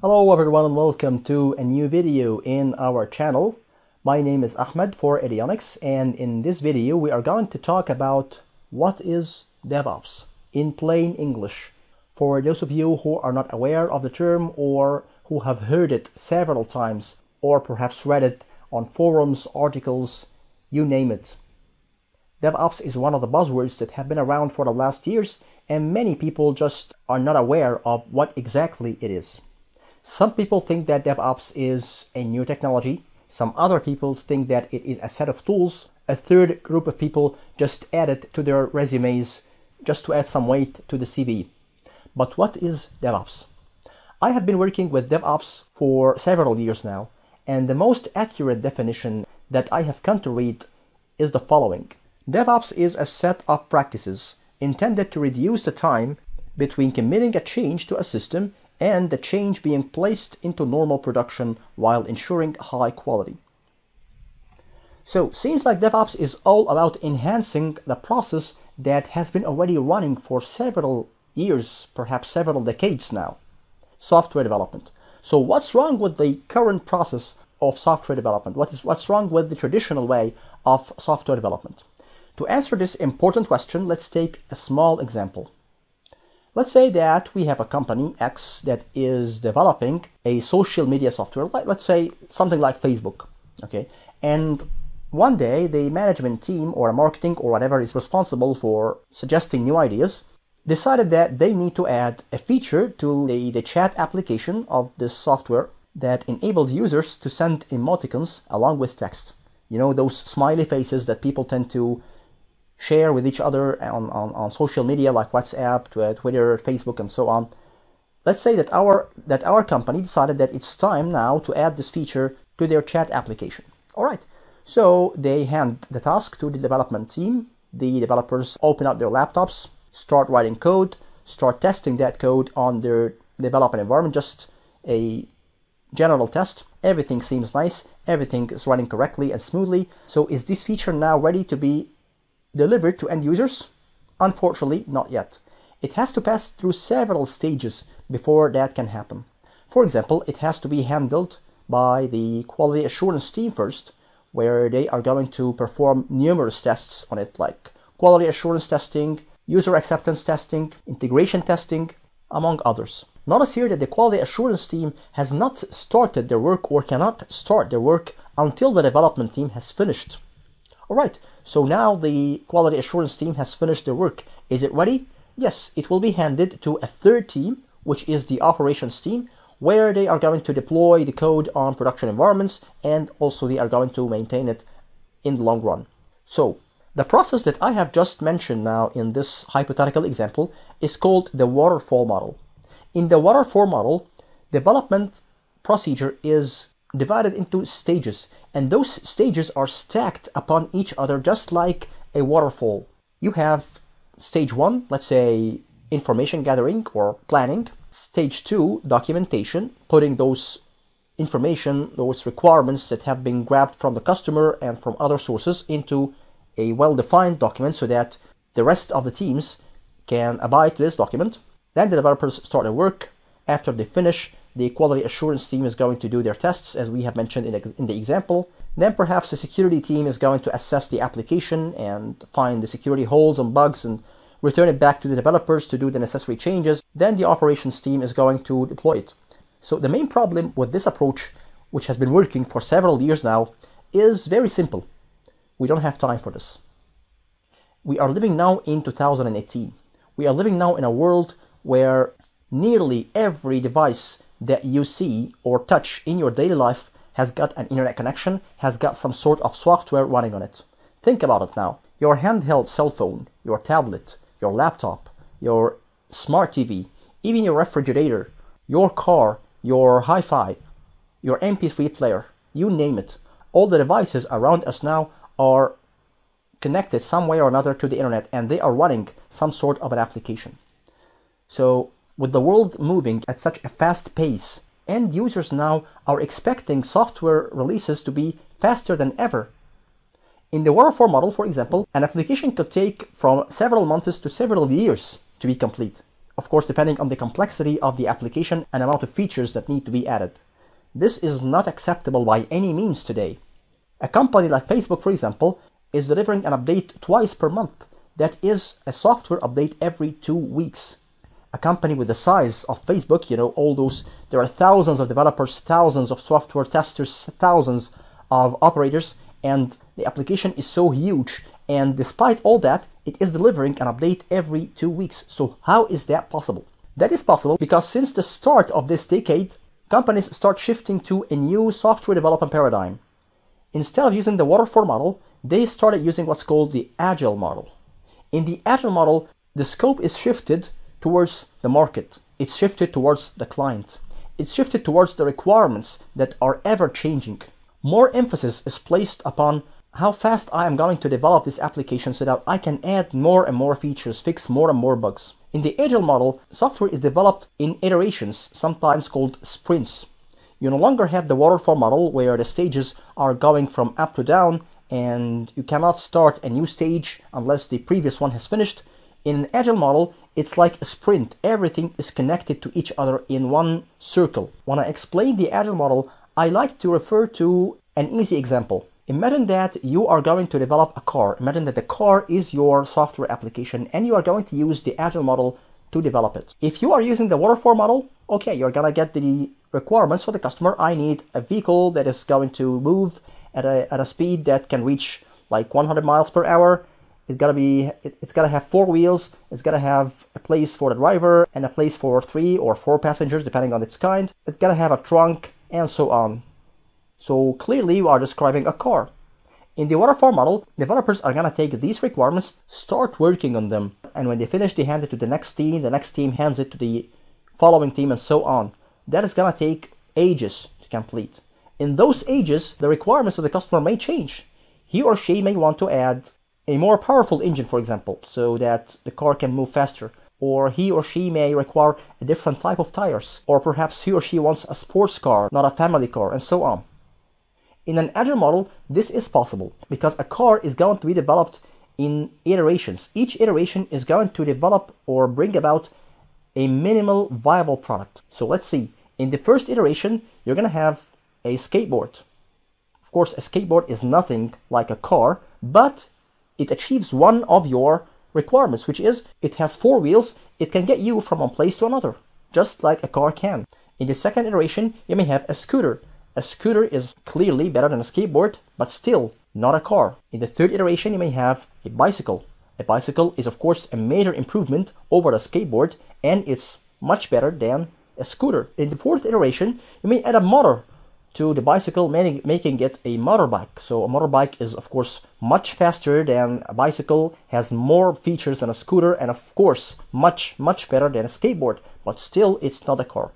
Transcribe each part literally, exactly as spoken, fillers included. Hello everyone and welcome to a new video in our channel. My name is Ahmad for Avionics, and in this video we are going to talk about what is DevOps in plain English. For those of you who are not aware of the term or who have heard it several times or perhaps read it on forums, articles, you name it. DevOps is one of the buzzwords that have been around for the last years, and many people just are not aware of what exactly it is. Some people think that DevOps is a new technology. Some other people think that it is a set of tools. A third group of people just add it to their resumes just to add some weight to the C V. But what is DevOps? I have been working with DevOps for several years now, and the most accurate definition that I have come to read is the following. DevOps is a set of practices intended to reduce the time between committing a change to a system and the change being placed into normal production while ensuring high quality. So, seems like DevOps is all about enhancing the process that has been already running for several years, perhaps several decades now. Software development. So what's wrong with the current process of software development? What is, what's wrong with the traditional way of software development? To answer this important question, let's take a small example. Let's say that we have a company X that is developing a social media software, let's say something like Facebook, okay? And one day the management team or marketing or whatever is responsible for suggesting new ideas decided that they need to add a feature to the, the chat application of this software that enabled users to send emoticons along with text. You know, those smiley faces that people tend to share with each other on, on, on social media like WhatsApp, Twitter, Facebook, and so on. Let's say that our, that our company decided that it's time now to add this feature to their chat application. All right, so they hand the task to the development team. The developers open up their laptops, start writing code, start testing that code on their development environment, just a general test. Everything seems nice, everything is running correctly and smoothly. So is this feature now ready to be delivered to end users? Unfortunately, not yet. It has to pass through several stages before that can happen. For example, it has to be handled by the quality assurance team first, where they are going to perform numerous tests on it, like quality assurance testing, user acceptance testing, integration testing, among others. Notice here that the quality assurance team has not started their work or cannot start their work until the development team has finished. All right, so now the quality assurance team has finished their work. Is it ready? Yes, it will be handed to a third team, which is the operations team, where they are going to deploy the code on production environments, and also they are going to maintain it in the long run. So the process that I have just mentioned now in this hypothetical example is called the waterfall model. In the waterfall model, development procedure is divided into stages, and those stages are stacked upon each other just like a waterfall. You have stage one, let's say information gathering or planning, stage two, documentation, putting those information, those requirements that have been grabbed from the customer and from other sources into a well-defined document so that the rest of the teams can abide to this document. Then the developers start their work. After they finish, the quality assurance team is going to do their tests, as we have mentioned in the example. Then perhaps the security team is going to assess the application and find the security holes and bugs and return it back to the developers to do the necessary changes. Then the operations team is going to deploy it. So the main problem with this approach, which has been working for several years now, is very simple. We don't have time for this. We are living now in two thousand eighteen. We are living now in a world where nearly every device that you see or touch in your daily life has got an internet connection, has got some sort of software running on it. Think about it now. Your handheld cell phone, your tablet, your laptop, your smart T V, even your refrigerator, your car, your hi-fi, your M P three player, you name it. All the devices around us now are connected some way or another to the internet, and they are running some sort of an application. So with the world moving at such a fast pace, end users now are expecting software releases to be faster than ever. In the waterfall model, for example, an application could take from several months to several years to be complete. of course depending on the complexity of the application and amount of features that need to be added. This is not acceptable by any means today. A company like Facebook, for example, is delivering an update twice per month. That is a software update every two weeks. A company with the size of Facebook, you know, all those, there are thousands of developers, thousands of software testers, thousands of operators, and the application is so huge. And despite all that, it is delivering an update every two weeks. So how is that possible? That is possible because since the start of this decade, companies start shifting to a new software development paradigm. Instead of using the waterfall model, they started using what's called the Agile model. In the Agile model, the scope is shifted towards the market. It's shifted towards the client. It's shifted towards the requirements that are ever changing. More emphasis is placed upon how fast I am going to develop this application so that I can add more and more features, fix more and more bugs. In the Agile model, software is developed in iterations, sometimes called sprints. You no longer have the waterfall model where the stages are going from up to down and you cannot start a new stage unless the previous one has finished. In an Agile model, it's like a sprint. Everything is connected to each other in one circle. When I explain the Agile model, I like to refer to an easy example. Imagine that you are going to develop a car. Imagine that the car is your software application and you are going to use the Agile model to develop it. If you are using the waterfall model, okay, you're gonna get the requirements for the customer. I need a vehicle that is going to move at a, at a speed that can reach like one hundred miles per hour. It's gotta be, it, it's gotta have four wheels, it's gotta have a place for the driver and a place for three or four passengers depending on its kind. It's gotta have a trunk and so on. So clearly you are describing a car. In the waterfall model, developers are gonna take these requirements, start working on them, and when they finish they hand it to the next team, the next team hands it to the following team and so on. That is gonna take ages to complete. In those ages, the requirements of the customer may change. He or she may want to add a more powerful engine, for example, so that the car can move faster, or he or she may require a different type of tires, or perhaps he or she wants a sports car, not a family car, and so on. In an Agile model, this is possible because a car is going to be developed in iterations. Each iteration is going to develop or bring about a minimal viable product. So let's see, in the first iteration, you're gonna have a skateboard. Of course, a skateboard is nothing like a car, but it achieves one of your requirements, which is it has four wheels, it can get you from one place to another, just like a car can. In the second iteration, you may have a scooter. A scooter is clearly better than a skateboard, but still not a car. In the third iteration, you may have a bicycle. A bicycle is, of course, a major improvement over a skateboard, and it's much better than a scooter. In the fourth iteration, you may add a motor to the bicycle, making it a motorbike. So a motorbike is of course much faster than a bicycle, has more features than a scooter, and of course much much better than a skateboard, but still it's not a car.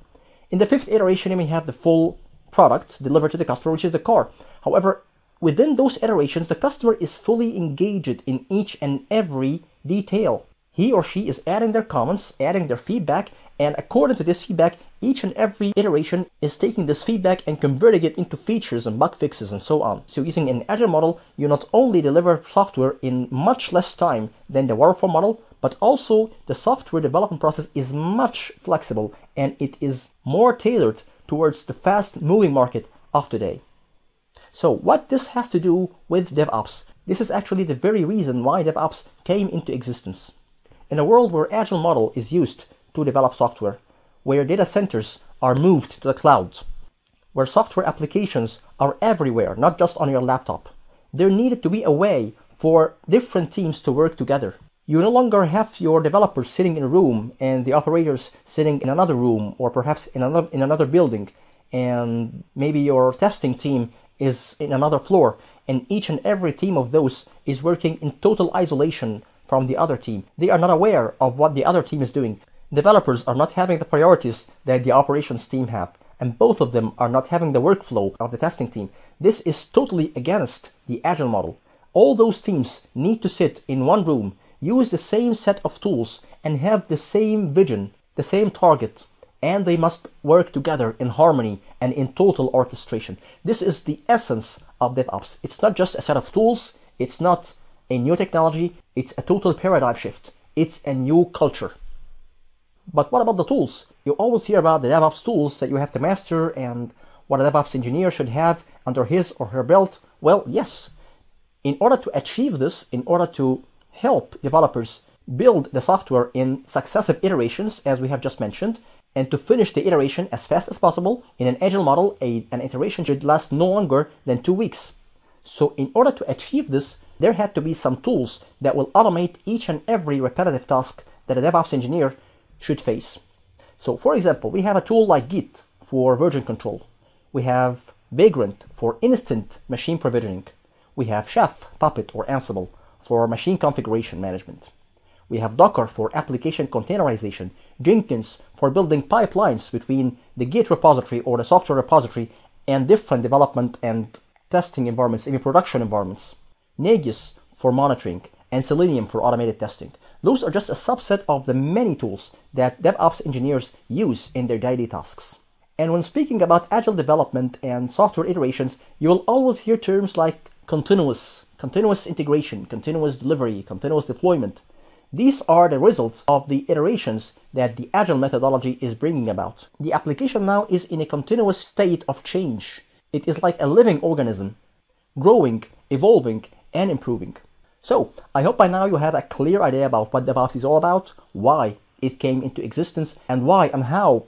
In the fifth iteration you may have the full product delivered to the customer, which is the car. However, within those iterations the customer is fully engaged in each and every detail. He or she is adding their comments, adding their feedback, and according to this feedback, each and every iteration is taking this feedback and converting it into features and bug fixes and so on. So using an Agile model, you not only deliver software in much less time than the waterfall model, but also the software development process is much flexible and it is more tailored towards the fast-moving market of today. So what this has to do with DevOps? This is actually the very reason why DevOps came into existence. In a world where Agile model is used to develop software, where data centers are moved to the cloud, where software applications are everywhere, not just on your laptop, there needed to be a way for different teams to work together. You no longer have your developers sitting in a room and the operators sitting in another room or perhaps in another, in another building, and maybe your testing team is in another floor, and each and every team of those is working in total isolation from the other team. They are not aware of what the other team is doing. Developers are not having the priorities that the operations team have, and both of them are not having the workflow of the testing team. This is totally against the Agile model. All those teams need to sit in one room, use the same set of tools, and have the same vision, the same target, and they must work together in harmony and in total orchestration. This is the essence of DevOps. It's not just a set of tools, it's not a new technology, it's a total paradigm shift. It's a new culture. But what about the tools? You always hear about the DevOps tools that you have to master and what a DevOps engineer should have under his or her belt. Well, yes, in order to achieve this, in order to help developers build the software in successive iterations, as we have just mentioned, and to finish the iteration as fast as possible, in an Agile model, a, an iteration should last no longer than two weeks. So in order to achieve this, there had to be some tools that will automate each and every repetitive task that a DevOps engineer should face. So for example, we have a tool like Git for version control. We have Vagrant for instant machine provisioning. We have Chef, Puppet, or Ansible for machine configuration management. We have Docker for application containerization, Jenkins for building pipelines between the Git repository or the software repository and different development and testing environments, even production environments, Nagios for monitoring, and Selenium for automated testing. Those are just a subset of the many tools that DevOps engineers use in their daily tasks. And when speaking about Agile development and software iterations, you will always hear terms like continuous, continuous integration, continuous delivery, continuous deployment. These are the results of the iterations that the Agile methodology is bringing about. The application now is in a continuous state of change. It is like a living organism, growing, evolving, and improving. So, I hope by now you have a clear idea about what DevOps is all about, why it came into existence, and why and how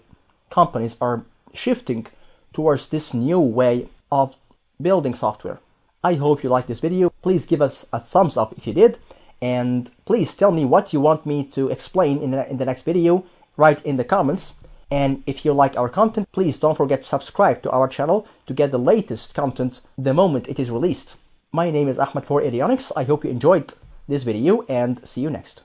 companies are shifting towards this new way of building software. I hope you liked this video. Please give us a thumbs up if you did, and please tell me what you want me to explain in the, in the next video, write in the comments. And if you like our content, please don't forget to subscribe to our channel to get the latest content the moment it is released. My name is Ahmad for Avionics. I hope you enjoyed this video and see you next.